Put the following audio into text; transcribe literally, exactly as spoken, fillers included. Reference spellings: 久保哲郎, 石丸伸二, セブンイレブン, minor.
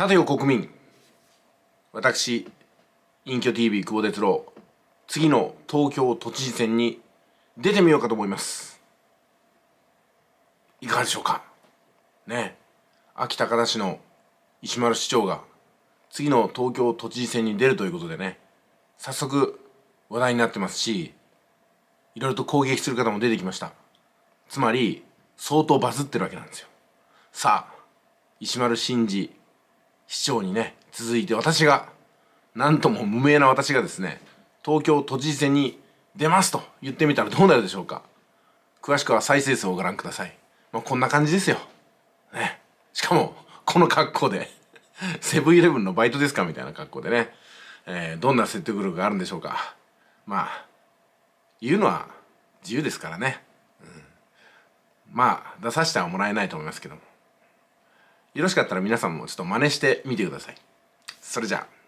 立てよ国民、私隠居 ティーブイ 久保哲郎、次の東京都知事選に出てみようかと思います。いかがでしょうかね。安芸高田市の石丸市長が次の東京都知事選に出るということでね、早速話題になってますし、いろいろと攻撃する方も出てきました。つまり相当バズってるわけなんですよ。さあ、石丸伸二市長にね続いて、私がなんとも無名な私がですね、東京都知事選に出ますと言ってみたらどうなるでしょうか。詳しくは再生数をご覧ください。まあ、こんな感じですよ、ね、しかもこの格好でセブンイレブンのバイトですかみたいな格好でね、えー、どんな説得力があるんでしょうか。まあ言うのは自由ですからね、うん、まあ出させてはもらえないと思いますけども、よろしかったら皆さんもちょっと真似してみてください。それじゃあ。